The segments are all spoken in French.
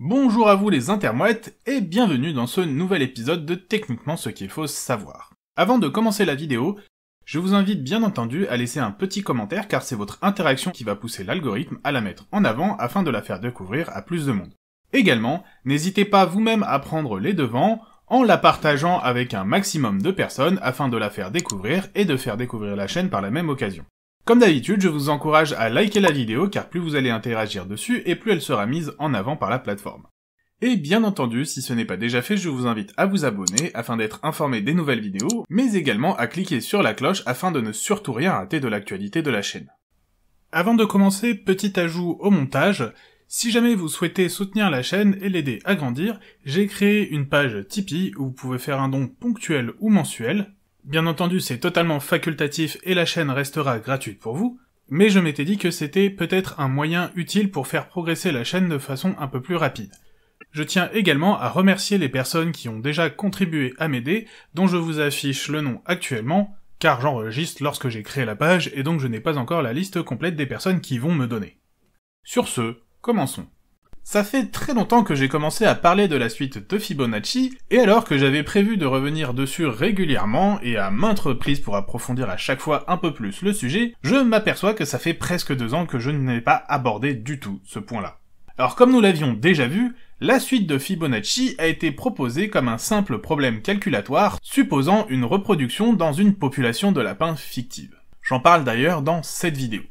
Bonjour à vous les intermouettes et bienvenue dans ce nouvel épisode de Techniquement ce qu'il faut savoir. Avant de commencer la vidéo, je vous invite bien entendu à laisser un petit commentaire car c'est votre interaction qui va pousser l'algorithme à la mettre en avant afin de la faire découvrir à plus de monde. Également, n'hésitez pas vous-même à prendre les devants en la partageant avec un maximum de personnes afin de la faire découvrir et de faire découvrir la chaîne par la même occasion. Comme d'habitude, je vous encourage à liker la vidéo car plus vous allez interagir dessus et plus elle sera mise en avant par la plateforme. Et bien entendu, si ce n'est pas déjà fait, je vous invite à vous abonner afin d'être informé des nouvelles vidéos, mais également à cliquer sur la cloche afin de ne surtout rien rater de l'actualité de la chaîne. Avant de commencer, petit ajout au montage. Si jamais vous souhaitez soutenir la chaîne et l'aider à grandir, j'ai créé une page Tipeee où vous pouvez faire un don ponctuel ou mensuel. Bien entendu, c'est totalement facultatif et la chaîne restera gratuite pour vous, mais je m'étais dit que c'était peut-être un moyen utile pour faire progresser la chaîne de façon un peu plus rapide. Je tiens également à remercier les personnes qui ont déjà contribué à m'aider, dont je vous affiche le nom actuellement, car j'enregistre lorsque j'ai créé la page et donc je n'ai pas encore la liste complète des personnes qui vont me donner. Sur ce, commençons. Ça fait très longtemps que j'ai commencé à parler de la suite de Fibonacci, et alors que j'avais prévu de revenir dessus régulièrement et à maintes reprises pour approfondir à chaque fois un peu plus le sujet, je m'aperçois que ça fait presque 2 ans que je n'ai pas abordé du tout ce point-là. Alors comme nous l'avions déjà vu, la suite de Fibonacci a été proposée comme un simple problème calculatoire supposant une reproduction dans une population de lapins fictive. J'en parle d'ailleurs dans cette vidéo.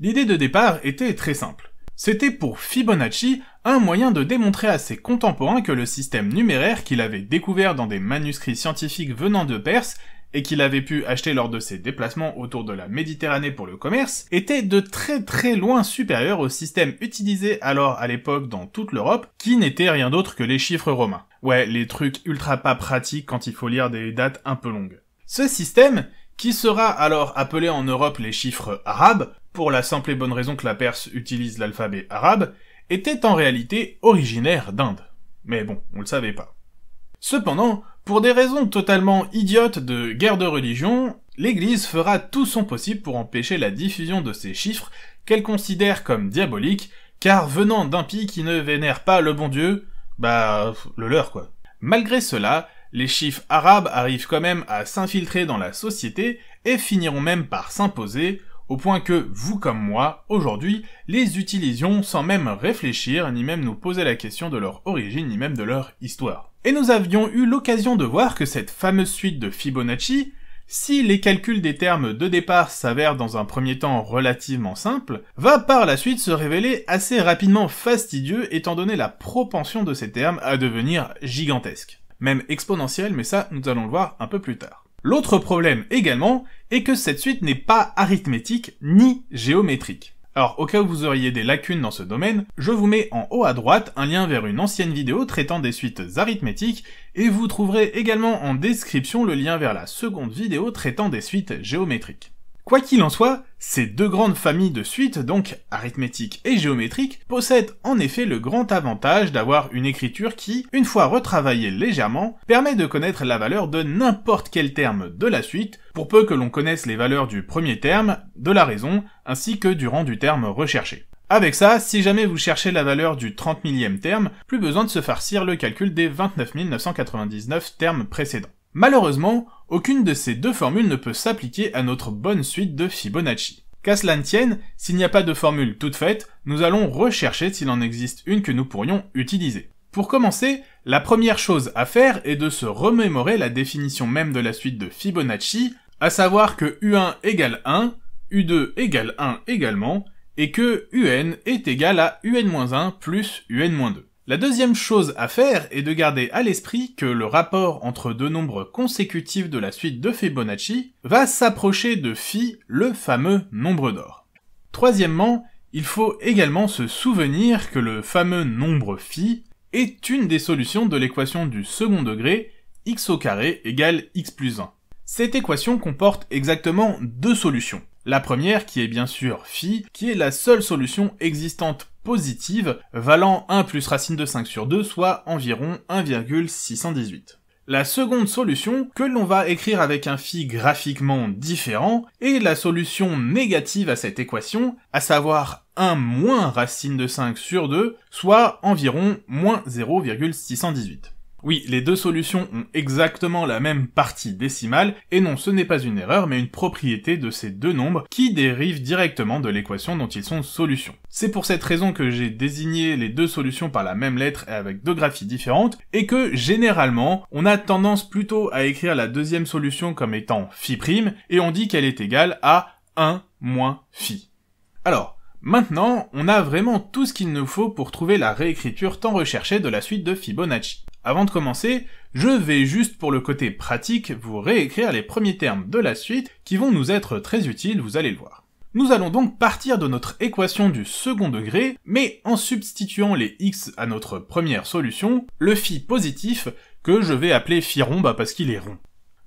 L'idée de départ était très simple. C'était pour Fibonacci un moyen de démontrer à ses contemporains que le système numéraire qu'il avait découvert dans des manuscrits scientifiques venant de Perse et qu'il avait pu acheter lors de ses déplacements autour de la Méditerranée pour le commerce, était de très loin supérieur au système utilisé alors à l'époque dans toute l'Europe, qui n'était rien d'autre que les chiffres romains. Ouais, les trucs ultra pas pratiques quand il faut lire des dates un peu longues. Ce système, qui sera alors appelé en Europe les chiffres arabes, pour la simple et bonne raison que la Perse utilise l'alphabet arabe, était en réalité originaire d'Inde. Mais bon, on le savait pas. Cependant, pour des raisons totalement idiotes de guerre de religion, l'Église fera tout son possible pour empêcher la diffusion de ces chiffres qu'elle considère comme diaboliques, car venant d'impies qui ne vénèrent pas le bon Dieu, bah, le leur quoi. Malgré cela, les chiffres arabes arrivent quand même à s'infiltrer dans la société et finiront même par s'imposer, au point que, vous comme moi, aujourd'hui, les utilisions sans même réfléchir, ni même nous poser la question de leur origine, ni même de leur histoire. Et nous avions eu l'occasion de voir que cette fameuse suite de Fibonacci, si les calculs des termes de départ s'avèrent dans un premier temps relativement simples, va par la suite se révéler assez rapidement fastidieux étant donné la propension de ces termes à devenir gigantesques. Même exponentielle, mais ça, nous allons le voir un peu plus tard. L'autre problème également est que cette suite n'est pas arithmétique ni géométrique. Alors au cas où vous auriez des lacunes dans ce domaine, je vous mets en haut à droite un lien vers une ancienne vidéo traitant des suites arithmétiques et vous trouverez également en description le lien vers la seconde vidéo traitant des suites géométriques. Quoi qu'il en soit, ces deux grandes familles de suites, donc arithmétique et géométrique, possèdent en effet le grand avantage d'avoir une écriture qui, une fois retravaillée légèrement, permet de connaître la valeur de n'importe quel terme de la suite, pour peu que l'on connaisse les valeurs du premier terme, de la raison, ainsi que du rang du terme recherché. Avec ça, si jamais vous cherchez la valeur du 30 millième terme, plus besoin de se farcir le calcul des 29 999 termes précédents. Malheureusement, aucune de ces deux formules ne peut s'appliquer à notre bonne suite de Fibonacci. Qu'à cela ne tienne, s'il n'y a pas de formule toute faite, nous allons rechercher s'il en existe une que nous pourrions utiliser. Pour commencer, la première chose à faire est de se remémorer la définition même de la suite de Fibonacci, à savoir que U1 égale 1, U2 égale 1 également, et que UN est égal à UN-1 plus UN-2. La deuxième chose à faire est de garder à l'esprit que le rapport entre deux nombres consécutifs de la suite de Fibonacci va s'approcher de phi, le fameux nombre d'or. Troisièmement, il faut également se souvenir que le fameux nombre phi est une des solutions de l'équation du second degré x au carré égale x plus 1. Cette équation comporte exactement 2 solutions. La première qui est bien sûr phi, qui est la seule solution existante positive, valant 1 plus racine de 5 sur 2, soit environ 1,618. La seconde solution, que l'on va écrire avec un phi graphiquement différent, est la solution négative à cette équation, à savoir 1 moins racine de 5 sur 2, soit environ moins 0,618. Oui, les deux solutions ont exactement la même partie décimale, et non, ce n'est pas une erreur, mais une propriété de ces deux nombres qui dérive directement de l'équation dont ils sont solutions. C'est pour cette raison que j'ai désigné les deux solutions par la même lettre et avec deux graphies différentes, et que, généralement, on a tendance plutôt à écrire la deuxième solution comme étant phi prime, et on dit qu'elle est égale à 1 moins phi. Alors, maintenant, on a vraiment tout ce qu'il nous faut pour trouver la réécriture tant recherchée de la suite de Fibonacci. Avant de commencer, je vais juste pour le côté pratique vous réécrire les premiers termes de la suite qui vont nous être très utiles, vous allez le voir. Nous allons donc partir de notre équation du second degré, mais en substituant les x à notre première solution, le phi positif que je vais appeler phi rond parce qu'il est rond.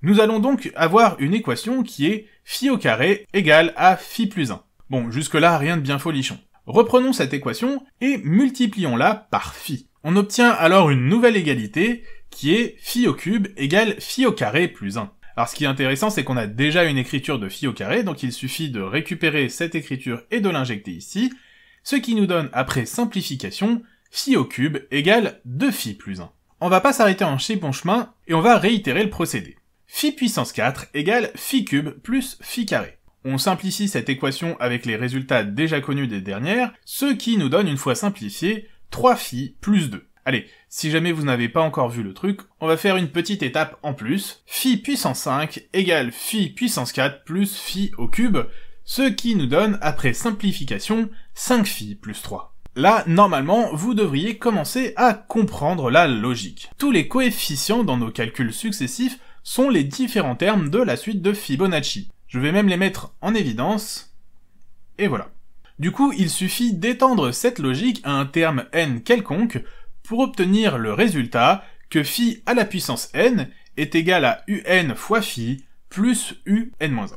Nous allons donc avoir une équation qui est phi au carré égale à phi plus 1. Bon, jusque-là, rien de bien folichon. Reprenons cette équation et multiplions-la par phi. On obtient alors une nouvelle égalité qui est phi au cube égale phi au carré plus 1. Alors ce qui est intéressant, c'est qu'on a déjà une écriture de phi au carré, donc il suffit de récupérer cette écriture et de l'injecter ici, ce qui nous donne, après simplification, phi au cube égale 2 phi plus 1. On va pas s'arrêter en si bon chemin, et on va réitérer le procédé. Phi puissance 4 égale phi cube plus phi carré. On simplifie cette équation avec les résultats déjà connus des dernières, ce qui nous donne, une fois simplifié, 3 phi plus 2. Allez, si jamais vous n'avez pas encore vu le truc, on va faire une petite étape en plus. Phi puissance 5 égale phi puissance 4 plus phi au cube, ce qui nous donne, après simplification, 5 phi plus 3. Là, normalement, vous devriez commencer à comprendre la logique. Tous les coefficients dans nos calculs successifs sont les différents termes de la suite de Fibonacci. Je vais même les mettre en évidence, et voilà. Du coup, il suffit d'étendre cette logique à un terme n quelconque pour obtenir le résultat que phi à la puissance n est égal à un fois phi plus un-1.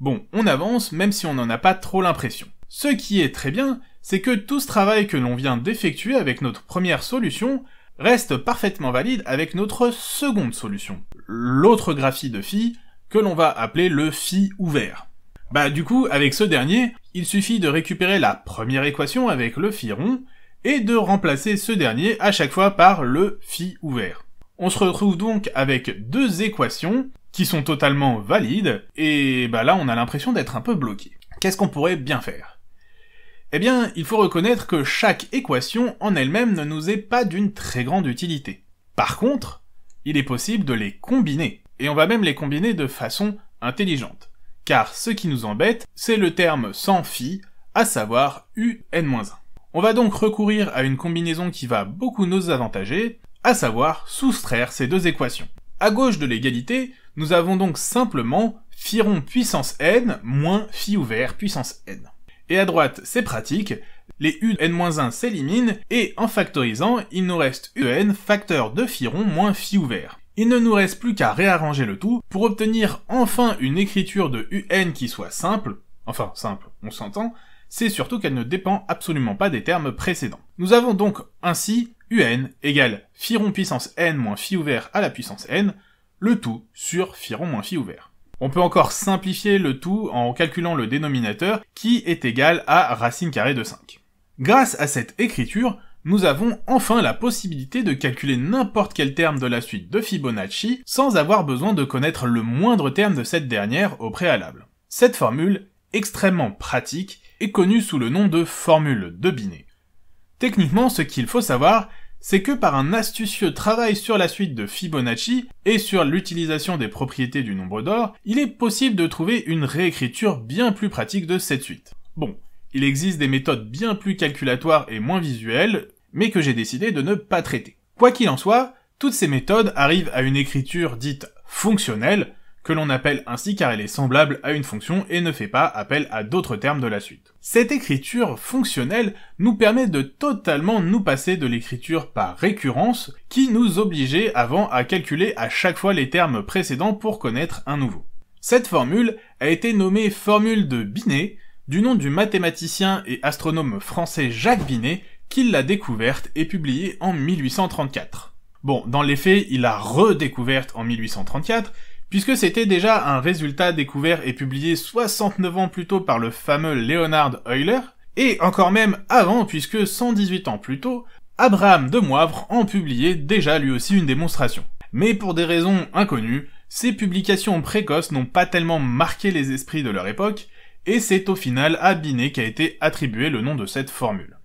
Bon, on avance même si on n'en a pas trop l'impression. Ce qui est très bien, c'est que tout ce travail que l'on vient d'effectuer avec notre première solution reste parfaitement valide avec notre seconde solution, l'autre graphie de phi que l'on va appeler le phi ouvert. Bah du coup, avec ce dernier, il suffit de récupérer la première équation avec le phi rond, et de remplacer ce dernier à chaque fois par le phi ouvert. On se retrouve donc avec deux équations qui sont totalement valides, et bah là on a l'impression d'être un peu bloqué. Qu'est-ce qu'on pourrait bien faire? Eh bien, il faut reconnaître que chaque équation en elle-même ne nous est pas d'une très grande utilité. Par contre, il est possible de les combiner, et on va même les combiner de façon intelligente. Car ce qui nous embête, c'est le terme sans phi, à savoir un-1. On va donc recourir à une combinaison qui va beaucoup nous avantager, à savoir soustraire ces deux équations. À gauche de l'égalité, nous avons donc simplement phi rond puissance n moins phi ouvert puissance n. Et à droite, c'est pratique, les un-1 s'éliminent, et en factorisant, il nous reste un facteur de phi rond moins phi ouvert. Il ne nous reste plus qu'à réarranger le tout pour obtenir enfin une écriture de un qui soit simple, enfin simple, on s'entend, c'est surtout qu'elle ne dépend absolument pas des termes précédents. Nous avons donc ainsi un égale phi rond puissance n moins phi ouvert à la puissance n, le tout sur phi rond moins phi ouvert. On peut encore simplifier le tout en calculant le dénominateur qui est égal à racine carrée de 5. Grâce à cette écriture, nous avons enfin la possibilité de calculer n'importe quel terme de la suite de Fibonacci sans avoir besoin de connaître le moindre terme de cette dernière au préalable. Cette formule, extrêmement pratique, est connue sous le nom de formule de Binet. Techniquement, ce qu'il faut savoir, c'est que par un astucieux travail sur la suite de Fibonacci et sur l'utilisation des propriétés du nombre d'or, il est possible de trouver une réécriture bien plus pratique de cette suite. Bon. Il existe des méthodes bien plus calculatoires et moins visuelles, mais que j'ai décidé de ne pas traiter. Quoi qu'il en soit, toutes ces méthodes arrivent à une écriture dite fonctionnelle, que l'on appelle ainsi car elle est semblable à une fonction et ne fait pas appel à d'autres termes de la suite. Cette écriture fonctionnelle nous permet de totalement nous passer de l'écriture par récurrence, qui nous obligeait avant à calculer à chaque fois les termes précédents pour connaître un nouveau. Cette formule a été nommée formule de Binet, du nom du mathématicien et astronome français Jacques Binet, qui l'a découverte et publiée en 1834. Bon, dans les faits, il l'a redécouverte en 1834, puisque c'était déjà un résultat découvert et publié 69 ans plus tôt par le fameux Leonhard Euler, et encore même avant, puisque 118 ans plus tôt, Abraham de Moivre en publiait déjà lui aussi une démonstration. Mais pour des raisons inconnues, ces publications précoces n'ont pas tellement marqué les esprits de leur époque, et c'est au final à Binet qu'a été attribué le nom de cette formule.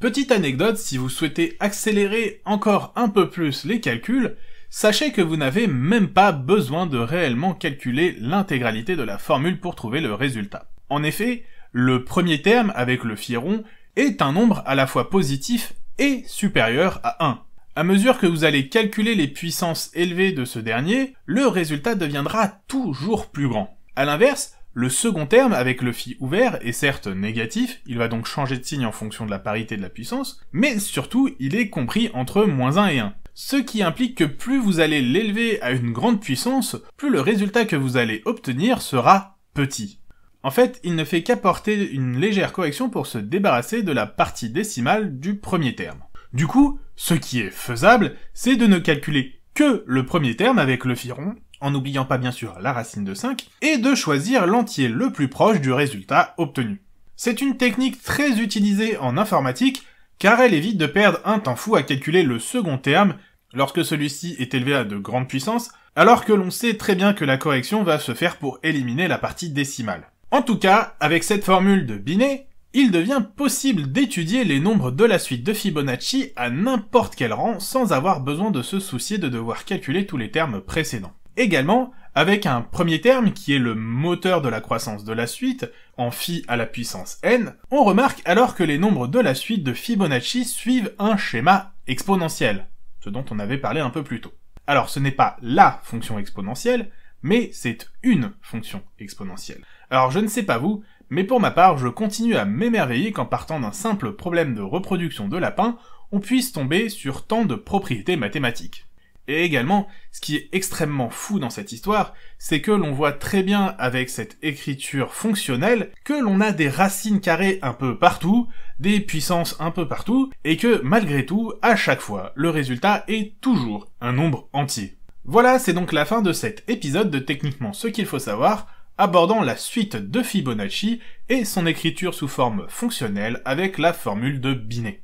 Petite anecdote, si vous souhaitez accélérer encore un peu plus les calculs, sachez que vous n'avez même pas besoin de réellement calculer l'intégralité de la formule pour trouver le résultat. En effet, le premier terme avec le firon est un nombre à la fois positif et supérieur à 1. À mesure que vous allez calculer les puissances élevées de ce dernier, le résultat deviendra toujours plus grand. A l'inverse, le second terme avec le phi ouvert est certes négatif, il va donc changer de signe en fonction de la parité de la puissance, mais surtout il est compris entre -1 et 1. Ce qui implique que plus vous allez l'élever à une grande puissance, plus le résultat que vous allez obtenir sera petit. En fait, il ne fait qu'apporter une légère correction pour se débarrasser de la partie décimale du premier terme. Du coup, ce qui est faisable, c'est de ne calculer que le premier terme avec le phi rond, en n'oubliant pas bien sûr la racine de 5, et de choisir l'entier le plus proche du résultat obtenu. C'est une technique très utilisée en informatique, car elle évite de perdre un temps fou à calculer le second terme lorsque celui-ci est élevé à de grandes puissances, alors que l'on sait très bien que la correction va se faire pour éliminer la partie décimale. En tout cas, avec cette formule de Binet, il devient possible d'étudier les nombres de la suite de Fibonacci à n'importe quel rang sans avoir besoin de se soucier de devoir calculer tous les termes précédents. Également, avec un premier terme qui est le moteur de la croissance de la suite, en phi à la puissance n, on remarque alors que les nombres de la suite de Fibonacci suivent un schéma exponentiel, ce dont on avait parlé un peu plus tôt. Alors ce n'est pas la fonction exponentielle, mais c'est une fonction exponentielle. Alors je ne sais pas vous, mais pour ma part, je continue à m'émerveiller qu'en partant d'un simple problème de reproduction de lapin, on puisse tomber sur tant de propriétés mathématiques. Et également, ce qui est extrêmement fou dans cette histoire, c'est que l'on voit très bien avec cette écriture fonctionnelle que l'on a des racines carrées un peu partout, des puissances un peu partout, et que malgré tout, à chaque fois, le résultat est toujours un nombre entier. Voilà, c'est donc la fin de cet épisode de Techniquement ce qu'il faut savoir, abordant la suite de Fibonacci et son écriture sous forme fonctionnelle avec la formule de Binet.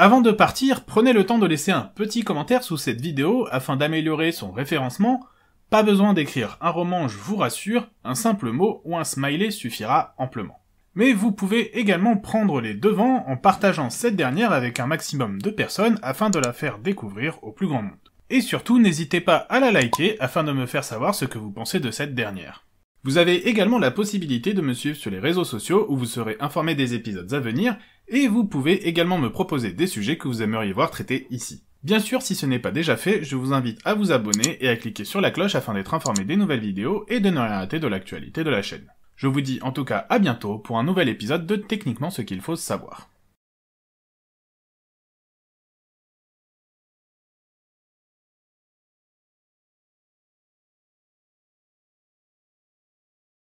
Avant de partir, prenez le temps de laisser un petit commentaire sous cette vidéo afin d'améliorer son référencement. Pas besoin d'écrire un roman, je vous rassure, un simple mot ou un smiley suffira amplement. Mais vous pouvez également prendre les devants en partageant cette dernière avec un maximum de personnes afin de la faire découvrir au plus grand monde. Et surtout, n'hésitez pas à la liker afin de me faire savoir ce que vous pensez de cette dernière. Vous avez également la possibilité de me suivre sur les réseaux sociaux où vous serez informé des épisodes à venir et vous pouvez également me proposer des sujets que vous aimeriez voir traités ici. Bien sûr, si ce n'est pas déjà fait, je vous invite à vous abonner et à cliquer sur la cloche afin d'être informé des nouvelles vidéos et de ne rien rater de l'actualité de la chaîne. Je vous dis en tout cas à bientôt pour un nouvel épisode de Techniquement ce qu'il faut savoir.